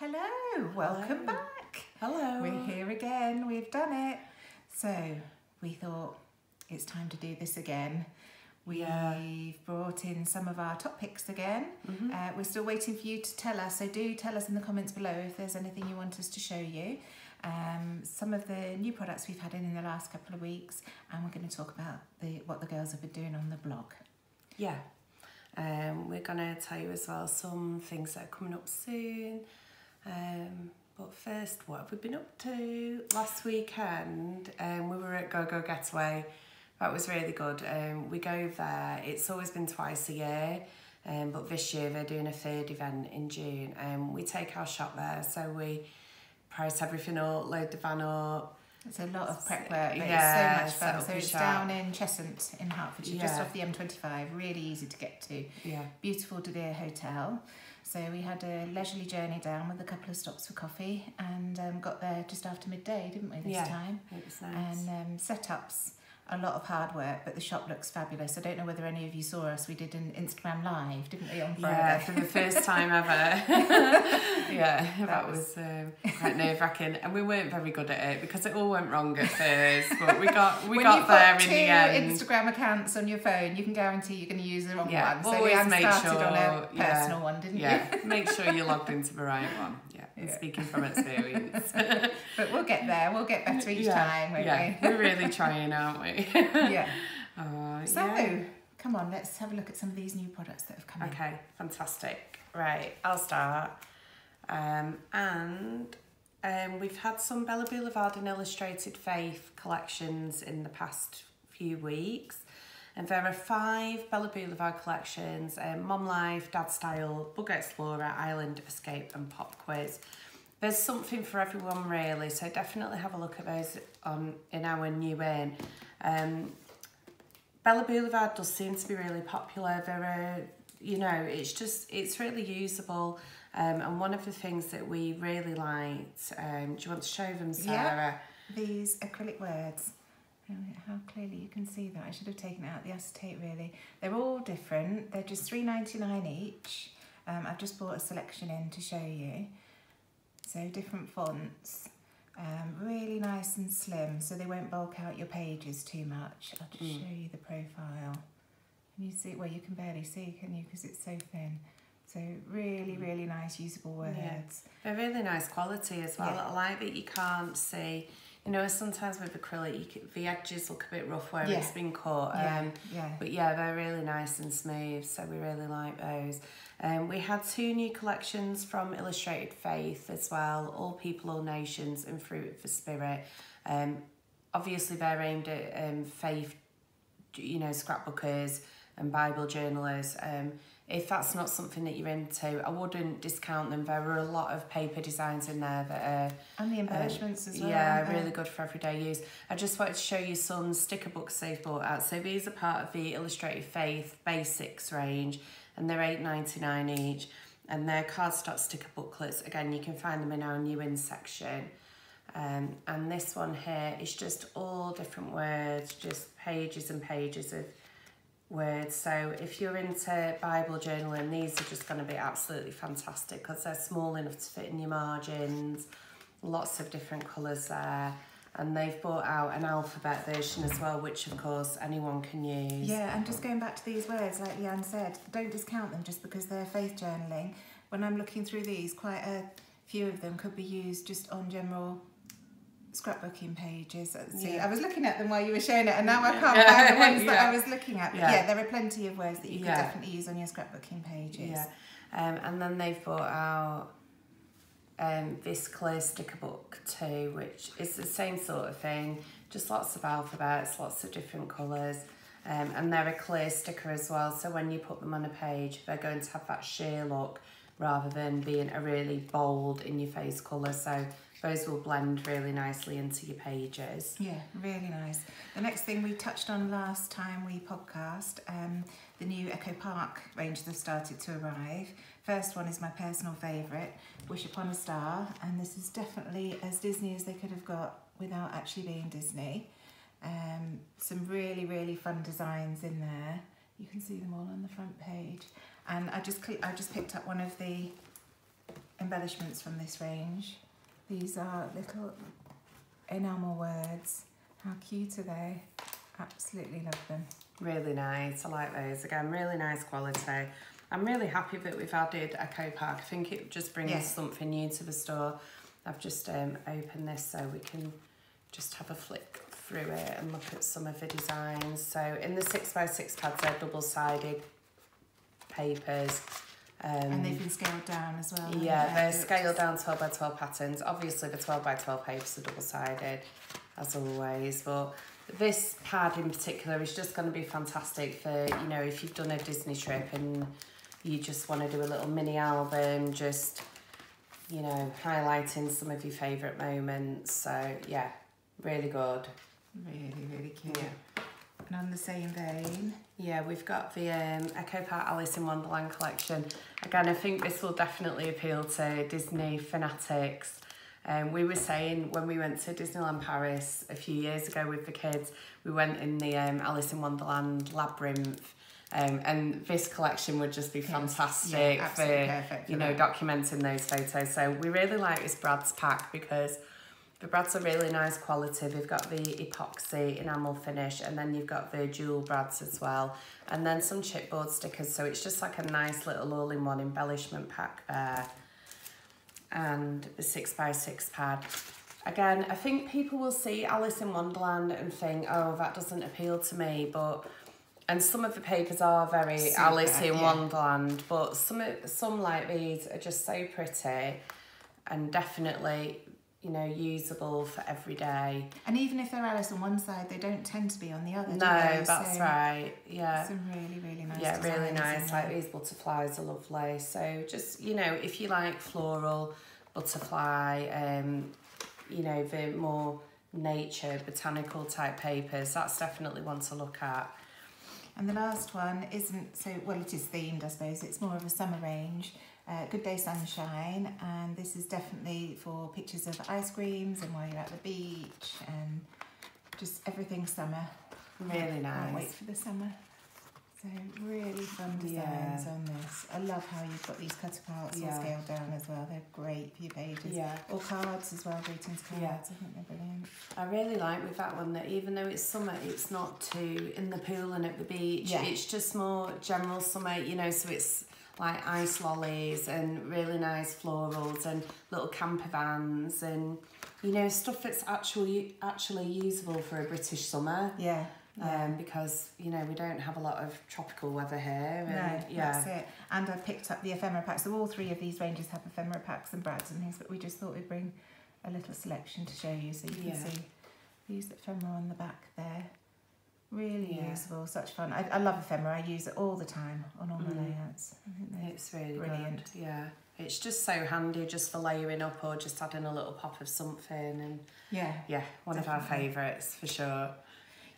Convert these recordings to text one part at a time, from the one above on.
Hello, welcome back. Hello. We're here again, we've done it. So we thought it's time to do this again. We've brought in some of our top picks again. We're still waiting for you to tell us, so do tell us in the comments below if there's anything you want us to show you. Some of the new products we've had in the last couple of weeks, and we're going to talk about what the girls have been doing on the blog. Yeah, we're going to tell you as well some things that are coming up soon. But first, what have we been up to? Last weekend, we were at GoGo Getaway. That was really good. We go there, it's always been twice a year, but this year they're doing a third event in June. We take our shop there, so we price everything up, load the van up. It's a lot of prep work, but yeah, it's so much fun. So it's down in Cheshunt in Hertfordshire, just off the M25, really easy to get to. Yeah. Beautiful DeVere Hotel. So we had a leisurely journey down with a couple of stops for coffee, and got there just after midday, didn't we, this time? It was nice. And setups, a lot of hard work, but the shop looks fabulous. I don't know whether any of you saw us. We did an Instagram live, didn't we, on Friday? Yeah, for the first time ever. yeah, that was quite nerve-wracking, and we weren't very good at it because it all went wrong at first. But we got there in the end. When you've got two Instagram accounts on your phone, you can guarantee you're going to use the wrong one. So always we started on a personal one, didn't you? Make sure you're logged into the right one. Yeah. Speaking from experience. But we'll get there. We'll get better each time, won't we? We're really trying, aren't we? So, come on, let's have a look at some of these new products that have come in. Okay, fantastic. Right, I'll start. We've had some Bella Boulevard and Illustrated Faith collections in the past few weeks. And there are 5 Bella Boulevard collections, Mom Life, Dad Style, Bugger Explorer, Island of Escape and Pop Quiz. There's something for everyone really, so definitely have a look at those on in our new in. Bella Boulevard does seem to be really popular. There are, you know, it's really usable. And one of the things that we really liked, do you want to show them, Sarah? Yeah, these acrylic words. How clearly you can see that. I should have taken out the acetate really. They're all different. They're just £3.99 each. I've just bought a selection in to show you. So different fonts. Really nice and slim, so they won't bulk out your pages too much. I'll just show you the profile. Can you see? Well, you can barely see, can you? Because it's so thin. So really, really nice usable words. Yeah. They're really nice quality as well. I like that you can't see. You know, sometimes with acrylic, the edges look a bit rough where it's been cut. But yeah, they're really nice and smooth, so we really like those. We had 2 new collections from Illustrated Faith as well, All People, All Nations and Fruit of the Spirit. Obviously, they're aimed at faith, you know, scrapbookers and Bible journalers. If that's not something that you're into, I wouldn't discount them. There are a lot of paper designs in there that are... And the embellishments as well. Yeah, really good for everyday use. I just wanted to show you some sticker books they've bought out. So these are part of the Illustrated Faith Basics range, and they're £8.99 each. And they're cardstock sticker booklets. Again, you can find them in our new in section. And this one here is just all different words, just pages and pages of words. So if you're into Bible journaling, these are just going to be absolutely fantastic because they're small enough to fit in your margins. Lots of different colours there, and they've brought out an alphabet version as well, which of course anyone can use. Yeah, and just going back to these words, like Lianne said, don't discount them just because they're faith journaling. When I'm looking through these, quite a few of them could be used just on general scrapbooking pages. See, I was looking at them while you were showing it, and now I can't find the ones that I was looking at. But yeah, there are plenty of words that you can definitely use on your scrapbooking pages. And then they've brought out this clear sticker book too, which is the same sort of thing, just lots of alphabets, lots of different colours, and they're a clear sticker as well, so when you put them on a page, they're going to have that sheer look rather than being a really bold in your face colour. So those will blend really nicely into your pages. Yeah, really nice. The next thing we touched on last time we podcast, the new Echo Park ranges have started to arrive. First one is my personal favourite, Wish Upon a Star, and this is definitely as Disney as they could have got without actually being Disney. Some really, really fun designs in there. You can see them all on the front page. And I just picked up one of the embellishments from this range. These are little enamel words. How cute are they? Absolutely love them. Really nice. I like those. Again, really nice quality. I'm really happy that we've added Echo Park. I think it just brings something new to the store. I've just opened this so we can just have a flick through it and look at some of the designs. So in the 6x6 pads, they're double-sided papers. And they've been scaled down as well. Yeah, they're scaled down 12x12 patterns. Obviously, the 12x12 papers are double-sided, as always, but this pad in particular is just going to be fantastic for, you know, if you've done a Disney trip and you just want to do a little mini album, just, you know, highlighting some of your favourite moments. So, yeah, really good. Really, really cute. Yeah. And on the same vein, yeah, we've got the Echo Park Alice in Wonderland collection. Again, I think this will definitely appeal to Disney fanatics. We were saying when we went to Disneyland Paris a few years ago with the kids, we went in the Alice in Wonderland labyrinth, and this collection would just be fantastic for you know, documenting those photos. So we really like this Brad's pack because the Brads are really nice quality. They've got the epoxy enamel finish, and then you've got the jewel Brads as well, and then some chipboard stickers. So it's just like a nice little all-in-one embellishment pack there. And the 6x6 pad. Again, I think people will see Alice in Wonderland and think, oh, that doesn't appeal to me, but, and some of the papers are very super, Alice in Wonderland, but some like these are just so pretty and definitely, you know, usable for every day. And even if they're Alice on one side, they don't tend to be on the other. No, that's right. Yeah. Some really, really nice. Yeah, really nice. Like these butterflies are lovely. So just, you know, if you like floral, butterfly, you know, the more nature, botanical type papers, that's definitely one to look at. And the last one isn't so, well, it is themed, I suppose. It's more of a summer range. Good Day Sunshine, and this is definitely for pictures of ice creams and while you're at the beach and just everything summer. Really nice. Can't wait for the summer. So really fun designs on this. I love how you've got these cut aparts all scaled down as well. They're great for your pages. Yeah. Or cards as well, greetings cards. Yeah. I think they're brilliant. I really like with that one that even though it's summer, it's not too in the pool and at the beach. Yeah. It's just more general summer, you know, so it's like ice lollies and really nice florals and little camper vans and, you know, stuff that's actually usable for a British summer. Yeah. Because, you know, we don't have a lot of tropical weather here. And, no, that's it. And I picked up the ephemera packs. So all three of these ranges have ephemera packs and brads and things, but we just thought we'd bring a little selection to show you so you can see these ephemera on the back there. Really useful, such fun. I love ephemera. I use it all the time on all my layouts. It's really brilliant. Good. Yeah, it's just so handy just for layering up or just adding a little pop of something. And yeah, one definitely. Of our favourites for sure.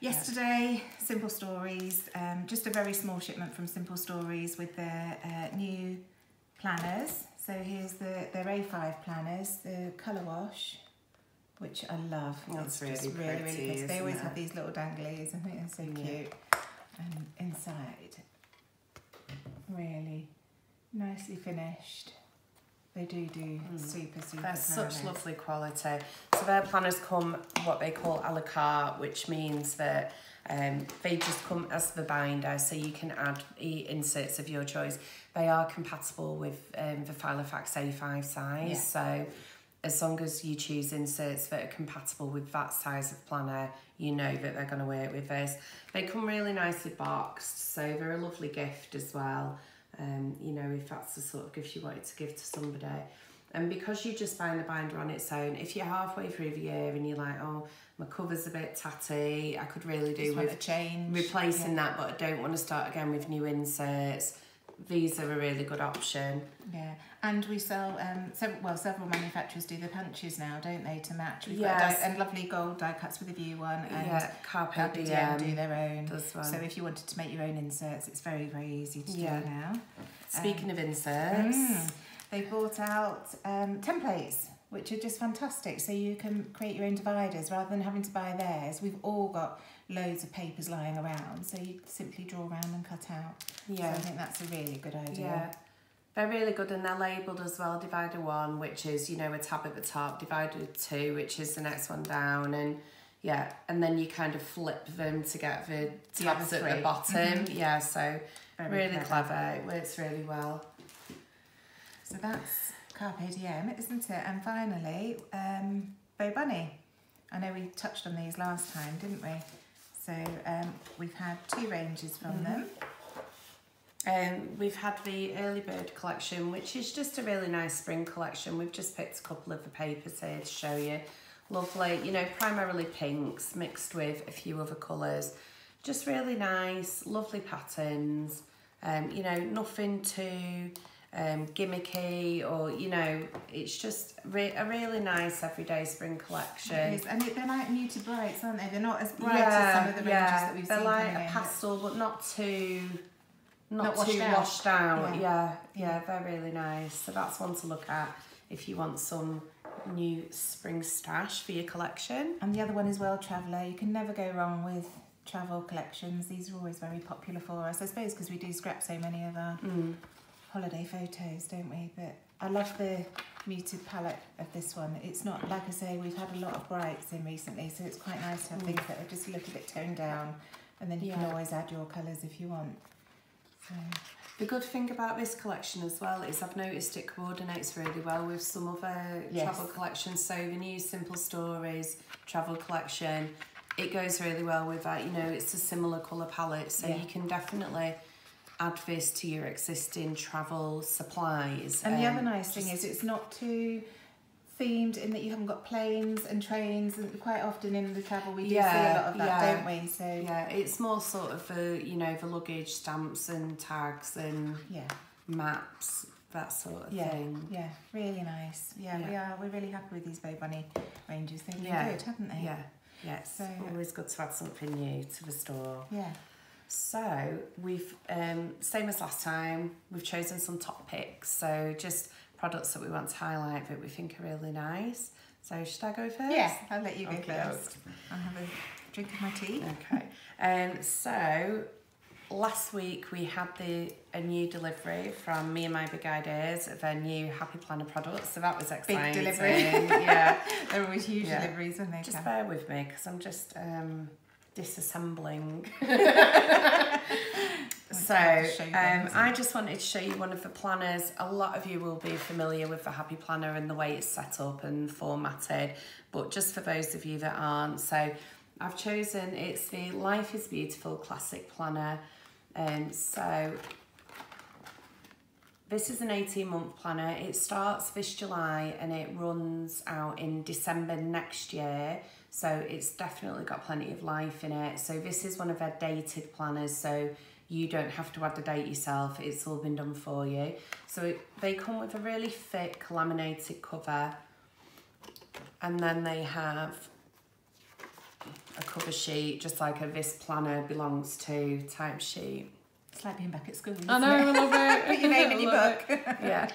Yesterday, Simple Stories, just a very small shipment from Simple Stories with their new planners. So here's their A5 planners, the colour wash, which I love. That's really, just pretty, really pretty. They always have these little danglies. I think they're so cute. And inside, really nicely finished. They do super, super They're planners. Such lovely quality. So their planners come what they call a la carte, which means that they just come as the binder, so you can add the inserts of your choice. They are compatible with the Filofax A5 size, so as long as you choose inserts that are compatible with that size of planner, you know that they're going to work with this. They come really nicely boxed, so they're a lovely gift as well. You know, if that's the sort of gift you wanted to give to somebody. And because you just find the binder on its own, if you're halfway through the year and you're like, oh, my cover's a bit tatty, I could really do with a change, replacing that, but I don't want to start again with new inserts. These are a really good option. Yeah, and we sell, several manufacturers do the punches now, don't they, to match. We've got and lovely gold die cuts with a view one, and Carpe Diem do their own. So if you wanted to make your own inserts, it's very, very easy to do now. Speaking of inserts, they brought out templates, which are just fantastic. So you can create your own dividers rather than having to buy theirs. We've all got loads of papers lying around, so you simply draw around and cut out. Yeah, so I think that's a really good idea. Yeah, They're really good, and they're labelled as well, divider one, which is, you know, a tab at the top, divider two, which is the next one down, and yeah, and then you kind of flip them to get the tabs at the bottom. Yeah, so really clever. It works really well. So that's Carpe Diem, isn't it? And finally, Bo Bunny. I know we touched on these last time, didn't we? So we've had two ranges from them. We've had the early bird collection, which is just a really nice spring collection. We've just picked a couple of the papers here to show you. Lovely, you know, primarily pinks mixed with a few other colours. Just really nice, lovely patterns. You know, nothing too gimmicky, or, you know, it's just a really nice everyday spring collection. It is, and they're like muted brights, aren't they? They're not as bright as some of the ranges that we've seen. They're like a pastel, but not too... Not too washed out. Yeah, they're really nice. So that's one to look at if you want some new spring stash for your collection. And the other one is World Traveller. You can never go wrong with travel collections. These are always very popular for us, I suppose, because we do scrap so many of our holiday photos, don't we? But I love the muted palette of this one. It's not, like I say, we've had a lot of brights in recently, so it's quite nice to have things that are just a little bit toned down, and then you can always add your colours if you want. The good thing about this collection as well is I've noticed it coordinates really well with some other travel collections. So the new Simple Stories travel collection, it goes really well with that. You know, it's a similar colour palette, so you can definitely add this to your existing travel supplies. And the other nice thing is it's not too themed in that you haven't got planes and trains, and quite often in the travel we do see a lot of that, don't we? So it's more sort of the, you know, the luggage stamps and tags and maps, that sort of thing. Yeah, really nice. Yeah, we're really happy with these Bo Bunny ranges. They've been good, haven't they? Yeah. So always good to add something new to the store. Yeah. So we've same as last time, we've chosen some top picks. So just products that we want to highlight that we think are really nice. So should I go first? Yeah, I'll let you go first. I'll have a drink of my tea. Okay. So last week we had a new delivery from Me and My Big Ideas of their new Happy Planner products. So that was exciting. Big delivery. They're always huge deliveries, aren't they? Just bear with me because I'm just disassembling. So I just wanted to show you one of the planners. A lot of you will be familiar with the Happy Planner and the way it's set up and formatted, but just for those of you that aren't, so I've chosen, it's the Life is Beautiful Classic Planner. So this is an 18-month planner. It starts this July and it runs out in December next year. So it's definitely got plenty of life in it. So this is one of their dated planners. So you don't have to add the date yourself. It's all been done for you. So they come with a really thick laminated cover. And then they have a cover sheet, just like a this planner belongs to type sheet. It's like being back at school. I know, I love it. Put your name in your book.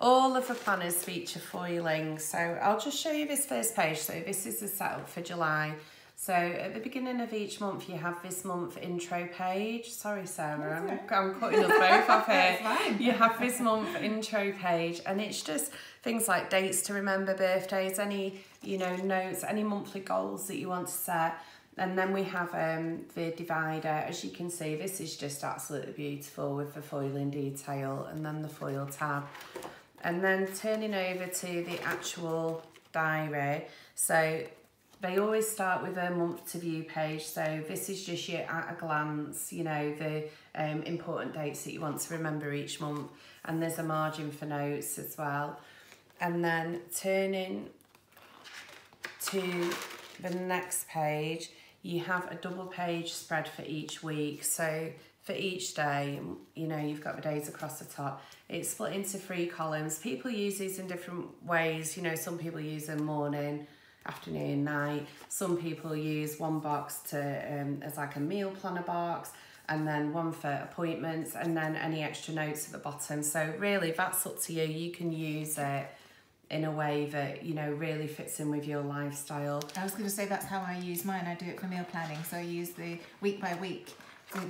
All of the planners feature foiling. So I'll just show you this first page. So this is the setup for July. So at the beginning of each month, you have this month intro page. Sorry, Sarah, I'm cutting us both off here. You have this month intro page, and it's just things like dates to remember, birthdays, any, you know, notes, any monthly goals that you want to set. And then we have the divider. As you can see, this is just absolutely beautiful with the foiling detail, and then the foil tab. And then turning over to the actual diary. So they always start with a month to view page. So this is just your at a glance, you know, the important dates that you want to remember each month. And there's a margin for notes as well. And then turning to the next page, you have a double page spread for each week. So for each day, you know, you've got the days across the top. It's split into three columns. People use these in different ways. You know, some people use them morning, afternoon, night. Some people use one box to as like a meal planner box, and then one for appointments, and then any extra notes at the bottom. So really, that's up to you. You can use it in a way that, you know, really fits in with your lifestyle. I was going to say that's how I use mine. I do it for meal planning, so I use the week by week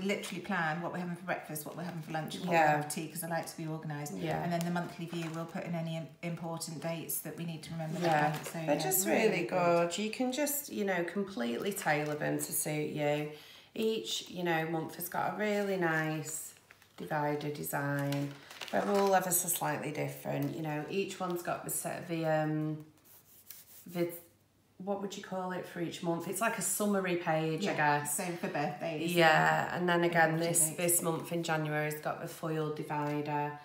literally plan what we're having for breakfast, what we're having for lunch, what we're having for tea, because I like to be organised. Yeah. And then the monthly view, we'll put in any important dates that we need to remember. Yeah. That. So, they're just really good. You can just, you know, completely tailor them to suit you. Each, you know, month has got a really nice divider design, but we're all ever so slightly different. You know, each one's got the set of the what would you call it for each month? It's like a summary page, I guess. Same for birthdays. Yeah, and then again, this month in January has got the foil divider.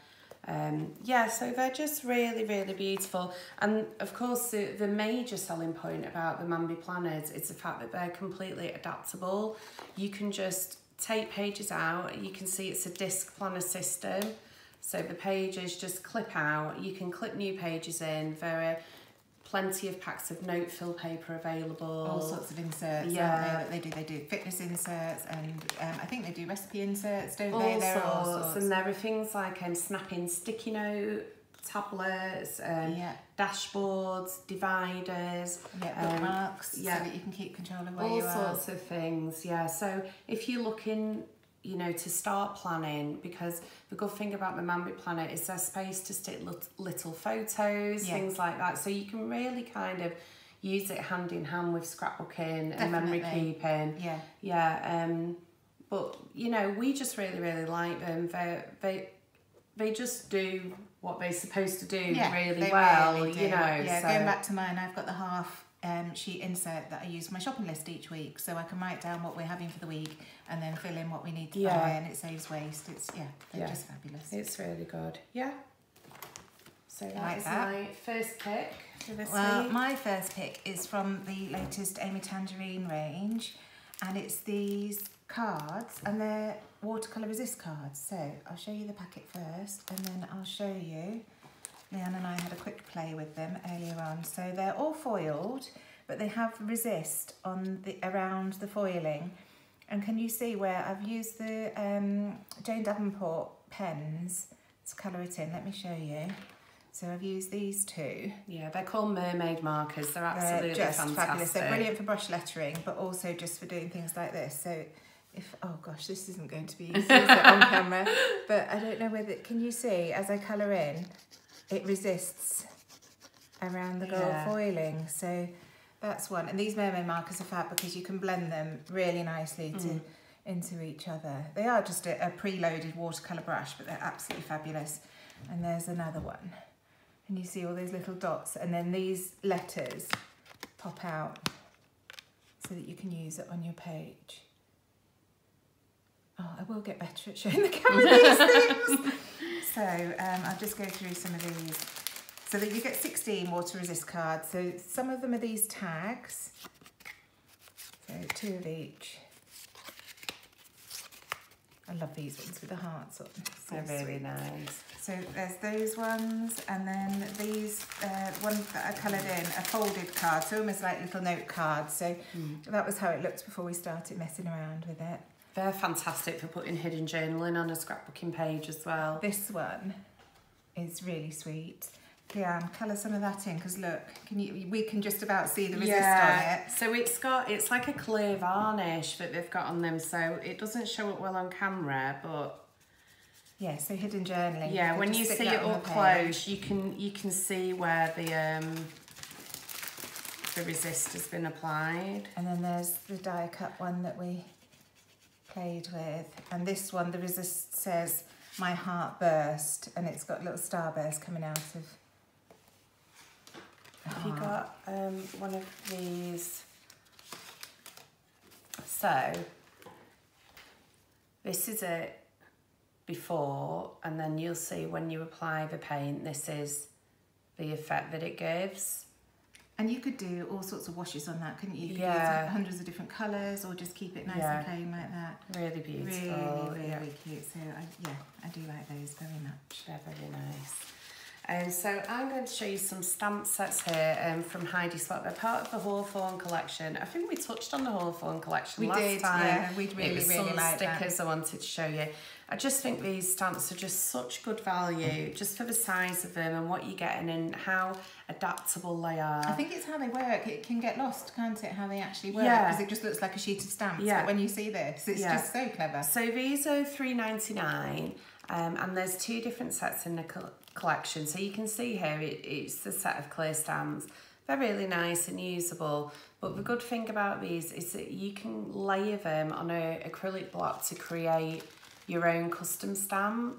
Yeah, so they're just really, really beautiful. And of course, the major selling point about the Mambi planners is the fact that they're completely adaptable. You can just take pages out. You can see it's a disc planner system. So the pages just clip out. You can clip new pages in. There are plenty of packs of note-fill paper available. All sorts of inserts. Yeah, they do fitness inserts, and I think they do recipe inserts, don't they? All sorts. And there are things like snapping sticky note tablets, dashboards, dividers, bookmarks, so that you can keep control of where you are. All sorts of things. Yeah. So if you're looking, you know, to start planning, because the good thing about the Mambi planner is there's space to stick little photos, things like that. So you can really kind of use it hand in hand with scrapbooking and memory keeping. Yeah. Yeah. But, you know, we just really, really like them. They just do what they're supposed to do really well, really do. You know. Yeah, so going back to mine, I've got the half sheet insert that I use my shopping list each week, so I can write down what we're having for the week and then fill in what we need to buy, and it saves waste. It's they're just fabulous. It's really good. Yeah. So that's my first pick for this week. My first pick is from the latest Amy Tangerine range, and it's these cards, and they're watercolour resist cards. So I'll show you the packet first, and then I'll show you. Lianne and I had a quick play with them earlier on. So they're all foiled, but they have resist on the around the foiling. And can you see where I've used the Jane Davenport pens to colour it in? Let me show you. So I've used these two. Yeah, they're called Mermaid markers. They're absolutely fantastic. Fabulous. They're brilliant for brush lettering, but also just for doing things like this. So if, oh gosh, this isn't going to be easy, is it, on camera? But I don't know whether, can you see as I colour in, it resists around the gold foiling. So that's one. And these mermaid markers are fab because you can blend them really nicely into each other. They are just a preloaded watercolour brush, but they're absolutely fabulous. And there's another one. And you see all those little dots, and then these letters pop out so that you can use it on your page. Oh, I will get better at showing the camera these things. So I'll just go through some of these. So that you get 16 water resist cards. So some of them are these tags. So two of each. I love these ones with the hearts on. They're really nice. So there's those ones, and then these ones that are coloured in are folded cards, so almost like little note cards. So that was how it looked before we started messing around with it. They're fantastic for putting hidden journaling on a scrapbooking page as well. This one is really sweet. Lianne, colour some of that in, because look, we can just about see the resist on it. So it's like a clear varnish that they've got on them, so it doesn't show up well on camera, but yeah, so hidden journaling. Yeah, when you see it up close, you can see where the resist has been applied. And then there's the die cut one that we played with, and this one, the resist says "My heart burst," and it's got little starburst coming out of. Have you got one of these? So this is it before, and then you'll see when you apply the paint, this is the effect that it gives. And you could do all sorts of washes on that, couldn't you? You could use hundreds of different colours, or just keep it nice and plain like that. Really beautiful. Really, really cute. So, I do like those very much. They're very nice. So I'm going to show you some stamp sets here from Heidi Swapp. They're part of the Hawthorne collection. I think we touched on the Hawthorne collection last time. We did, yeah. We'd really, really like that. Some stickers I wanted to show you. I just think these stamps are just such good value, just for the size of them and what you're getting and how adaptable they are. I think it's how they work. It can get lost, can't it, how they actually work, because it just looks like a sheet of stamps. But when you see this, it's just so clever. So these are £3.99, and there's two different sets in the collection. So you can see here it's the set of clear stamps. They're really nice and usable, but the good thing about these is that you can layer them on an acrylic block to create your own custom stamp.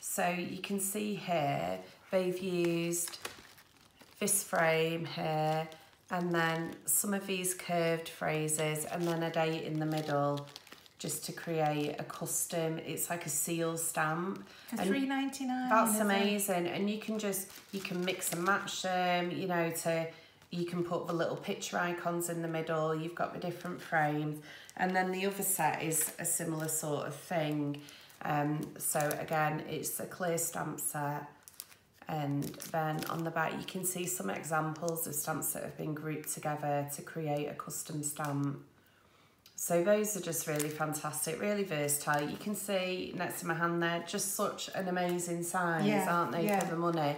So you can see here they've used this frame here and then some of these curved phrases and then a date in the middle, just to create a custom, it's like a seal stamp. For £3.99. That's amazing. And you can just, you can mix and match them, you know, to, you can put the little picture icons in the middle, you've got the different frames. And then the other set is a similar sort of thing. So again, it's a clear stamp set. And then on the back, you can see some examples of stamps that have been grouped together to create a custom stamp. So those are just really fantastic, really versatile. You can see next to my hand there, just such an amazing size, aren't they, for the money?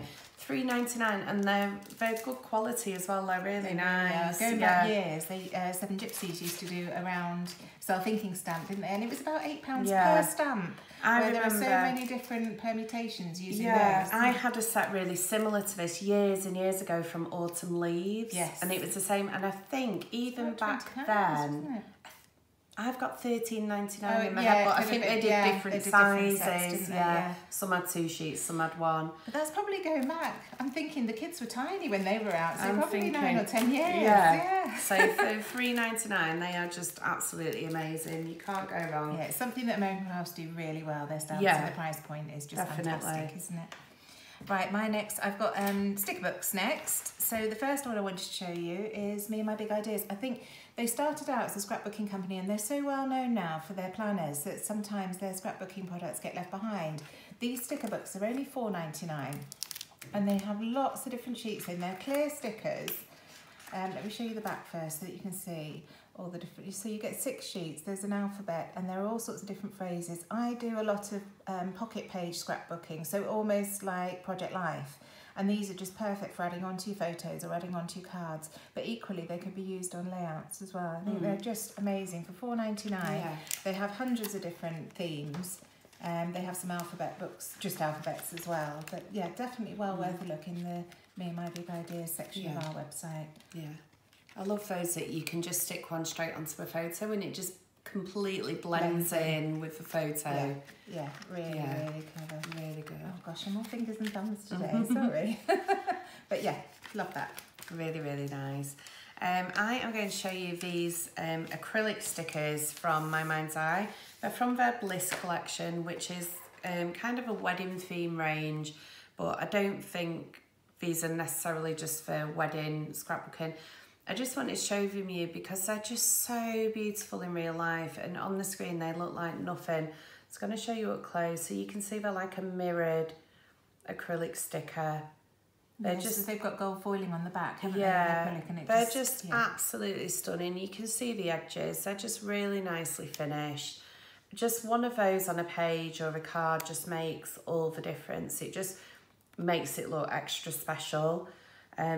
£3.99, and they're good quality as well. They're really nice. Going back years, they, Seven Gypsies used to do around self-inking stamp, didn't they? And it was about £8 per stamp. I remember. There were so many different permutations using those. I had a set really similar to this years and years ago from Autumn Leaves. Yes. And it was the same. And I think even back then, I've got £13.99 in my head, but I think they did different sizes. Some had two sheets, some had one. But that's probably going back. I'm thinking the kids were tiny when they were out, so probably thinking, 9 or 10 years. So for £3.99, they are just absolutely amazing. You can't go wrong. Yeah, it's something that American crafts do really well. Their stamps and the price point is just fantastic, isn't it? Right, my next, I've got sticker books next. So the first one I wanted to show you is Me and My Big Ideas. I think they started out as a scrapbooking company and they're so well known now for their planners that sometimes their scrapbooking products get left behind. These sticker books are only £4.99 and they have lots of different sheets in. They're clear stickers. Let me show you the back first so that you can see all the different, so you get 6 sheets, there's an alphabet and there are all sorts of different phrases. I do a lot of pocket page scrapbooking, so almost like Project Life, and these are just perfect for adding on to photos or adding on to cards, but equally they could be used on layouts as well. I think they're just amazing for £4.99. They have hundreds of different themes. They have some alphabet books, just alphabets as well, but yeah, definitely well worth a look in the Me and My Big Ideas section of our website. I love those that you can just stick one straight onto a photo and it just completely blends in with the photo. Really clever. Really good. Oh gosh, I'm all fingers and thumbs today, sorry. But yeah, love that. Really, really nice. I am going to show you these acrylic stickers from My Mind's Eye. They're from their Bliss collection, which is kind of a wedding theme range, but I don't think these are necessarily just for wedding scrapbooking. I just wanted to show them you because they're just so beautiful in real life, and on the screen they look like nothing. It's going to show you up close, so you can see they're like a mirrored acrylic sticker. They're just, they've got gold foiling on the back, haven't they? And they're just absolutely stunning. You can see the edges, they're just really nicely finished. Just one of those on a page or a card just makes all the difference. It just makes it look extra special.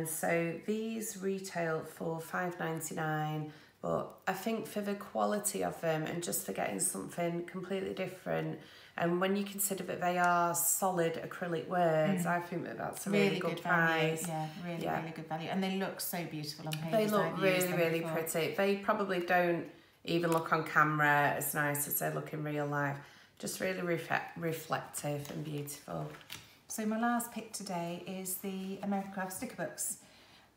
So these retail for £5.99, but I think for the quality of them and just for getting something completely different, and when you consider that they are solid acrylic words, I think that that's a really good price. Yeah, really, really good value. And they look so beautiful on paper. They look really, really pretty. They probably don't even look on camera as nice as they look in real life. Just really reflective and beautiful. So my last pick today is the American Craft sticker books.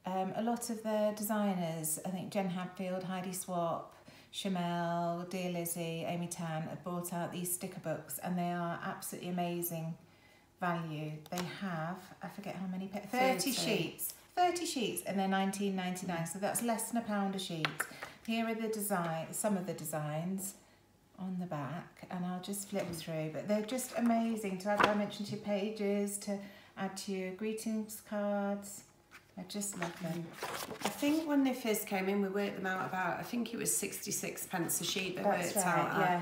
A lot of the designers, I think Jen Hadfield, Heidi Swapp, Shimelle, Dear Lizzie, Amy Tan have brought out these sticker books and they are absolutely amazing value. They have, I forget how many, 30 sheets. 30 sheets and they're £19.99, so that's less than £1 a sheet. Here are the some of the designs on the back, and I'll just flip through, but they're just amazing to add dimension to your pages, to add to your greetings cards. I just love them. I think when they first came in we worked them out about, I think it was 66 pence a sheet they worked out at.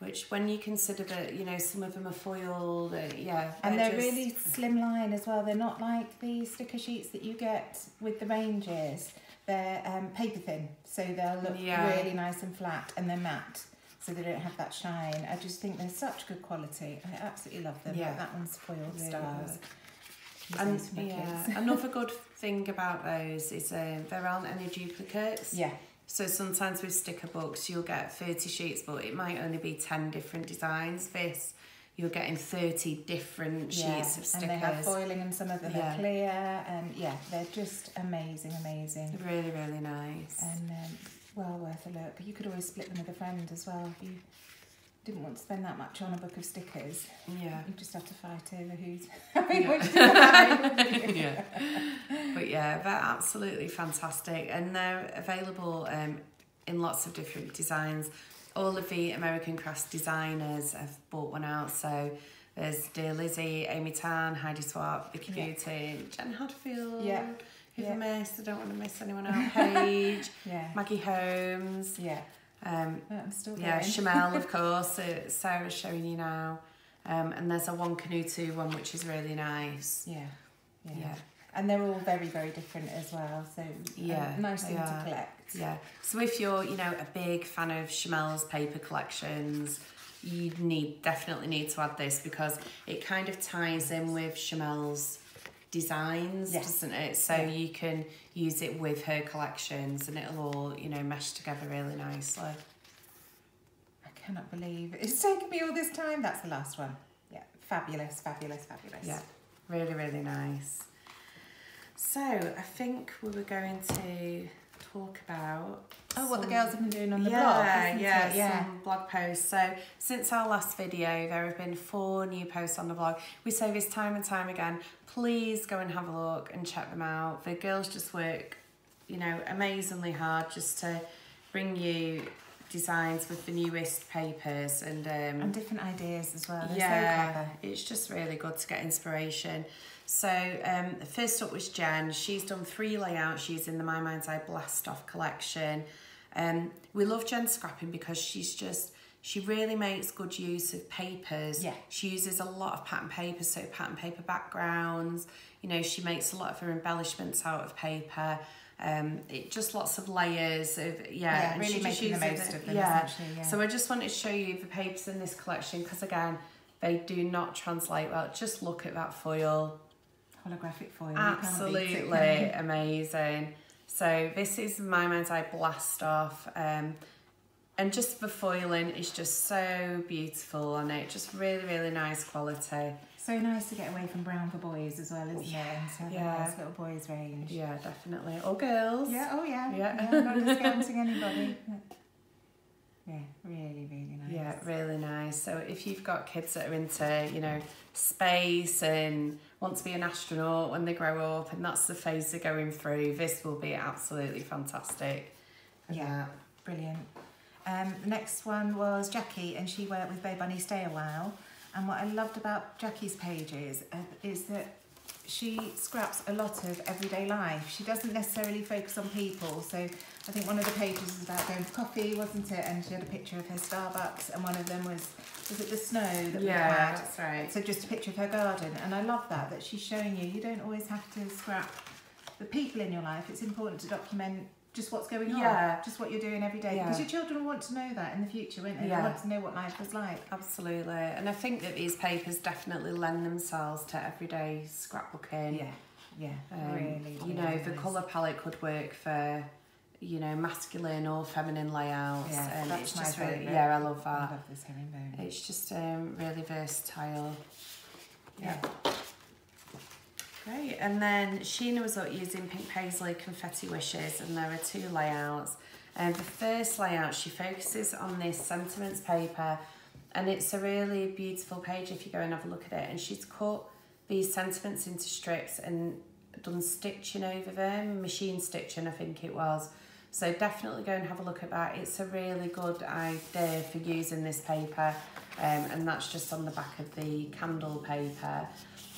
which when you consider that, you know, some of them are foiled, yeah. And they're just really slimline as well. They're not like the sticker sheets that you get with the ranges. They're paper thin, so they'll look really nice and flat, and they're matte, so they don't have that shine. I just think they're such good quality. I absolutely love them. Yeah. Like that one's foiled stars. And, another good thing about those is there aren't any duplicates. Yeah. So sometimes with sticker books, you'll get 30 sheets, but it might only be 10 different designs. This, you're getting 30 different sheets of stickers. And they have foiling, and some of them are clear. And yeah, they're just amazing, amazing. Really, really nice. And well worth a look. You could always split them with a friend as well if you didn't want to spend that much on a book of stickers. Yeah. You just have to fight over who's having which design. Yeah. But yeah, they're absolutely fantastic, and they're available in lots of different designs. All of the American Crafts designers have bought one out, so there's Dear Lizzie, Amy Tan, Heidi Swapp, Vicky Beauty, Jen Hadfield, who've missed, I don't want to miss anyone out, Paige, Maggie Holmes, I'm still Shimelle, of course, Sarah's showing you now, and there's a One Canoe 2 one, which is really nice. Yeah. And they're all very, very different as well, so nice thing to collect. Yeah, so if you're, you know, a big fan of Shimelle's paper collections, you definitely need to add this, because it kind of ties in with Shimelle's designs, doesn't it? So you can use it with her collections, and it'll all, you know, mesh together really nicely. I cannot believe it's taken me all this time. That's the last one. Yeah, fabulous, fabulous, fabulous. Yeah, really, really nice. So I think we were going to talk about what the girls have been doing on the blog, isn't it? Some blog posts. So since our last video, there have been 4 new posts on the blog. We say this time and time again, please go and have a look and check them out. The girls just work, you know, amazingly hard just to bring you designs with the newest papers and different ideas as well. They're so clever. It's just really good to get inspiration. So first up was Jen. She's done 3 layouts. She's in the My Mind's Eye Blast Off collection. We love Jen scrapping because she really makes good use of papers. Yeah. She uses a lot of pattern paper, so pattern paper backgrounds. You know, she makes a lot of her embellishments out of paper. It just lots of layers of and really making the most of them. So I just wanted to show you the papers in this collection, because again, they do not translate well. Just look at that foil. Holographic foil, absolutely amazing. So this is My Mind's Eye Blast Off, and just the foiling is just so beautiful on it. Just really, really nice quality. So nice to get away from brown for boys as well, isn't it? So a nice little boys range. Yeah, definitely. Or girls. Yeah. Oh yeah. Yeah. I'm not discounting anybody. Yeah, really, really nice. Yeah, really nice. So if you've got kids that are into, you know, space and want to be an astronaut when they grow up, and that's the phase they're going through, this will be absolutely fantastic. Yeah, brilliant. The next one was Jackie, and she worked with Bo Bunny Stay a While. And what I loved about Jackie's pages is that she scraps a lot of everyday life. She doesn't necessarily focus on people. So I think one of the pages was about going for coffee, wasn't it? And she had a picture of her Starbucks, and one of them was it the snow that we had? That's right. So just a picture of her garden. And I love that she's showing you, you don't always have to scrap the people in your life. It's important to document just what's going on, just what you're doing every day, because your children want to know that in the future, won't they? They want to know what life was like. Absolutely. And I think that these papers definitely lend themselves to everyday scrapbooking. Really. You know, the colour palette could work for, you know, masculine or feminine layouts. Yeah, and that's just really, I love that. I love this herringbone. It's just really versatile. Yeah. Great. And then Sheena was up using Pink Paislee Confetti Wishes, and there are 2 layouts. And the first layout, she focuses on this sentiments paper, and it's a really beautiful page if you go and have a look at it. And she's cut these sentiments into strips and done stitching over them, machine stitching, I think it was. So definitely go and have a look at that. It's a really good idea for using this paper, and that's just on the back of the candle paper.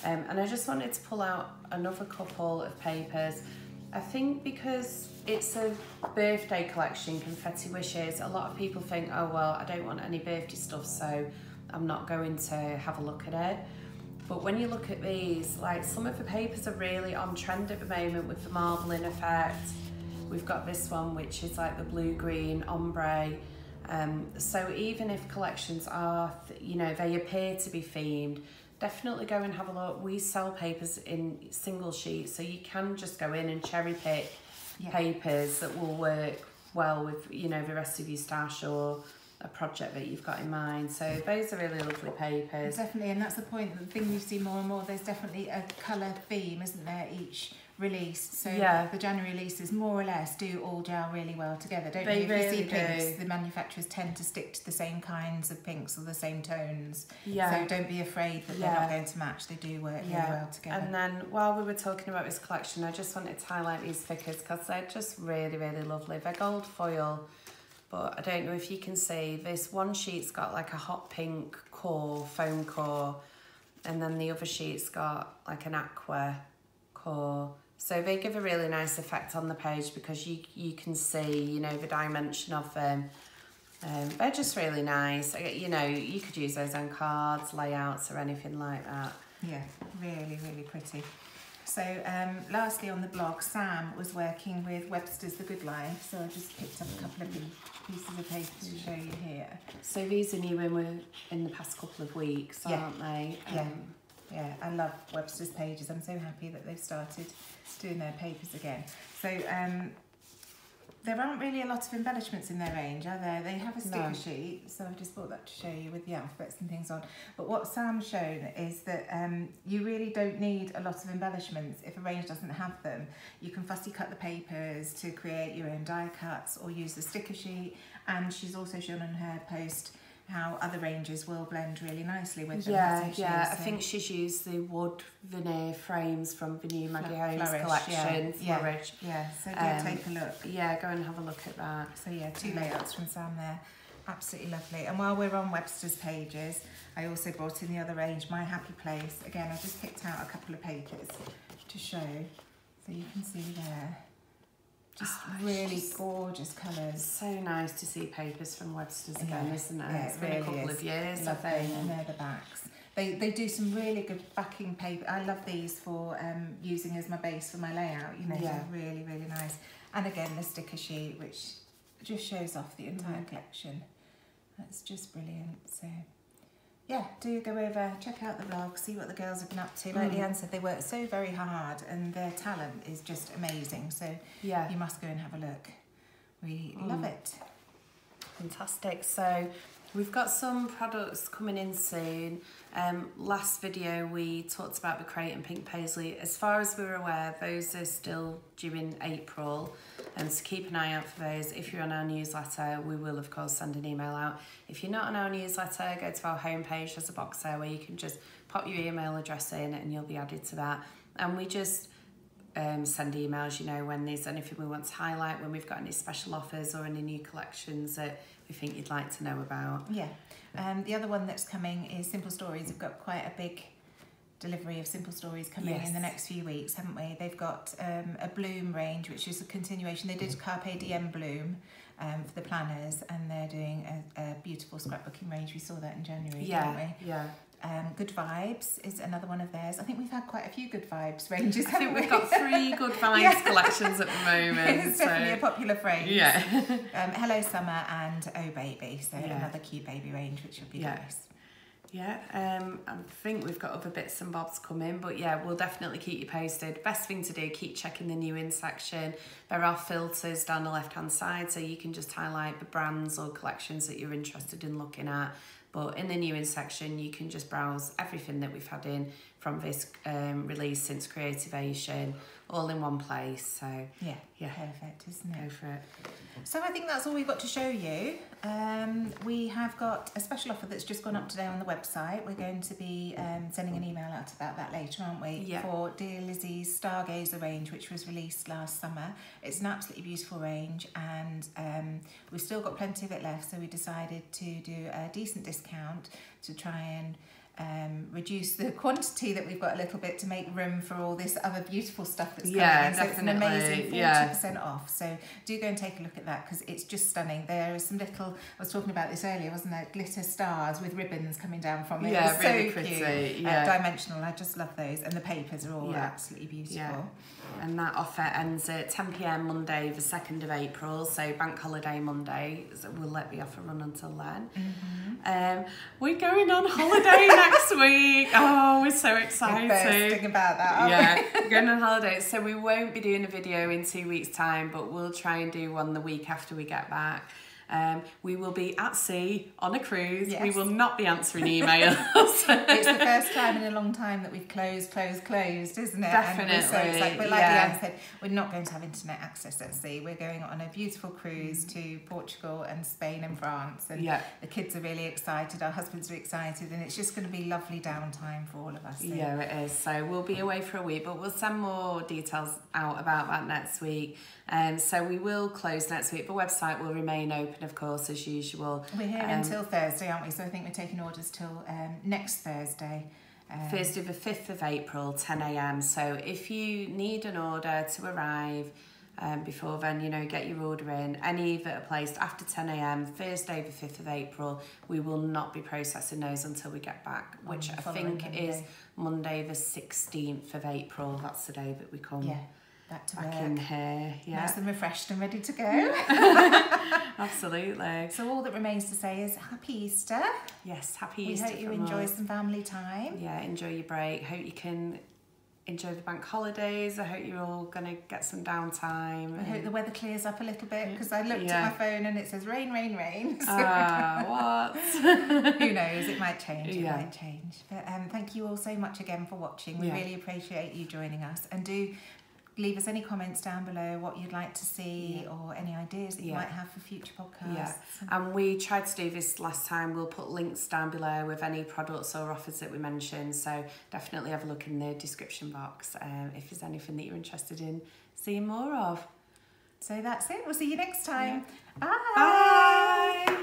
And I just wanted to pull out another couple of papers. I think because it's a birthday collection, Confetti Wishes, a lot of people think, oh well, I don't want any birthday stuff, so I'm not going to have a look at it. But when you look at these, like, some of the papers are really on trend at the moment with the marbling effect. We've got this one, which is like the blue-green ombre. So even if collections are, you know, they appear to be themed, definitely go and have a look. We sell papers in single sheets, so you can just go in and cherry pick papers that will work well with, you know, the rest of your stash or a project that you've got in mind. So those are really lovely papers. Definitely, and that's the point, the thing you see more and more, there's definitely a colour theme, isn't there, each release? So the January releases more or less do all gel really well together, don't they? If you see pinks, the manufacturers tend to stick to the same kinds of pinks or the same tones. So don't be afraid that they're not going to match, they do work really well together. And then while we were talking about this collection, I just wanted to highlight these stickers because they're just really, really lovely. They're gold foil. But I don't know if you can see, this one sheet's got like a hot pink core, foam core, and then the other sheet's got like an aqua core. So they give a really nice effect on the page because you can see, you know, the dimension of them. They're just really nice. You know, you could use those on cards, layouts or anything like that. Yeah, really, really pretty. So lastly on the blog, Sam was working with Webster's The Good Life, so I just picked up a couple of pieces of paper to show you here. So these are new in the past couple of weeks, aren't they? Yeah, I love Webster's pages. I'm so happy that they've started doing their papers again. So there aren't really a lot of embellishments in their range, are there? They have a sticker sheet, so I've just brought that to show you with the alphabets and things on. But what Sam's shown is that you really don't need a lot of embellishments if a range doesn't have them. You can fussy cut the papers to create your own die cuts or use the sticker sheet. And she's also shown on her post how other ranges will blend really nicely with them. I think she's used the wood veneer frames from the new Maggie Holmes collection, Flourish. So go take a look. Go and have a look at that. So two layouts from Sam there. Absolutely lovely. And while we're on Webster's pages, I also brought in the other range, My Happy Place. Again, I just picked out a couple of pages to show. So you can see there. Just really gorgeous colours. So nice to see papers from Webster's again, isn't it? Yeah, it's been a couple of years, I think. And they're the backs. They do some really good backing paper. I love these for using as my base for my layout. You know, they're really, really nice. And again, the sticker sheet, which just shows off the entire collection. That's just brilliant. So, yeah, do go over, check out the blog, see what the girls have been up to. Like Lianne said, they work so very hard and their talent is just amazing. So you must go and have a look. We love it. Fantastic. So we've got some products coming in soon. Last video we talked about the crate and Pink Paislee. As far as we're aware, those are still due in April. So keep an eye out for those. If you're on our newsletter, we will of course send an email out. If you're not on our newsletter, go to our homepage. There's a box there where you can just pop your email address in and you'll be added to that. And we just send emails, you know, when there's anything we want to highlight, when we've got any special offers or any new collections that we think you'd like to know about. The other one that's coming is Simple Stories. We've got quite a big delivery of Simple Stories coming in the next few weeks, haven't we? They've got a Bloom range, which is a continuation. They did Carpe Diem Bloom for the planners, and they're doing a beautiful scrapbooking range. We saw that in January, didn't we? Good Vibes is another one of theirs. I think we've had quite a few Good Vibes ranges, haven't we? We've got three Good Vibes collections at the moment. It's definitely a popular phrase. Hello Summer and Oh Baby, so another cute baby range, which would be nice. I think we've got other bits and bobs coming, but we'll definitely keep you posted. Best thing to do, keep checking the new in section. There are filters down the left hand side, so you can just highlight the brands or collections that you're interested in looking at. But in the new in section, you can just browse everything that we've had in from this release since Creativation, all in one place. So perfect, isn't it? Go for it. So I think that's all we've got to show you. We have got a special offer that's just gone up today on the website. We're going to be sending an email out about that later, aren't we? For Dear Lizzie's Stargazer range, which was released last summer. It's an absolutely beautiful range, and we've still got plenty of it left, so we decided to do a decent discount to try and reduce the quantity that we've got a little bit to make room for all this other beautiful stuff that's coming in. So definitely. It's an amazing 40% off. So do go and take a look at that because it's just stunning. There is some little, I was talking about this earlier, wasn't there? Glitter stars with ribbons coming down from it. Yeah, really so pretty. Cute. Yeah. Dimensional. I just love those. And the papers are all absolutely beautiful. Yeah. And that offer ends at 10 PM Monday, the 2nd of April. So bank holiday Monday. So we'll let the offer run until then. Mm-hmm. We're going on holiday next week. Oh, we're so excited. We're bursting about that, aren't we? We're going on holiday. So we won't be doing a video in 2 weeks' time, but we'll try and do one the week after we get back. We will be at sea on a cruise. Yes. We will not be answering emails. It's the first time in a long time that we've closed, isn't it? Definitely. And we're so excited. But like Lianne said, we're not going to have internet access at sea. We're going on a beautiful cruise to Portugal and Spain and France. And the kids are really excited. Our husbands are excited. And it's just going to be lovely downtime for all of us. So. Yeah, it is. So we'll be away for a week, but we'll send more details out about that next week. So we will close next week. The website will remain open, of course, as usual. We're here until Thursday, aren't we? So I think we're taking orders till next Thursday. Thursday the 5th of April, 10 AM. So if you need an order to arrive before then, you know, get your order in. Any that are placed after 10 AM, Thursday the 5th of April, we will not be processing those until we get back, which I think is Monday the 16th of April. That's the day that we come. Yeah. Back in here, nice and refreshed and ready to go. Absolutely. So all that remains to say is happy Easter. Yes, happy Easter. We hope you enjoy some family time. Yeah, enjoy your break. Hope you can enjoy the bank holidays. I hope you're all going to get some downtime. I hope the weather clears up a little bit because I looked at my phone and it says rain, rain, rain. So what? Who knows? It might change. It might change. But thank you all so much again for watching. We really appreciate you joining us, and do leave us any comments down below, what you'd like to see or any ideas that you might have for future podcasts. Yeah. And we tried to do this last time. We'll put links down below with any products or offers that we mentioned. So definitely have a look in the description box if there's anything that you're interested in seeing more of. So that's it. We'll see you next time. Bye. Bye.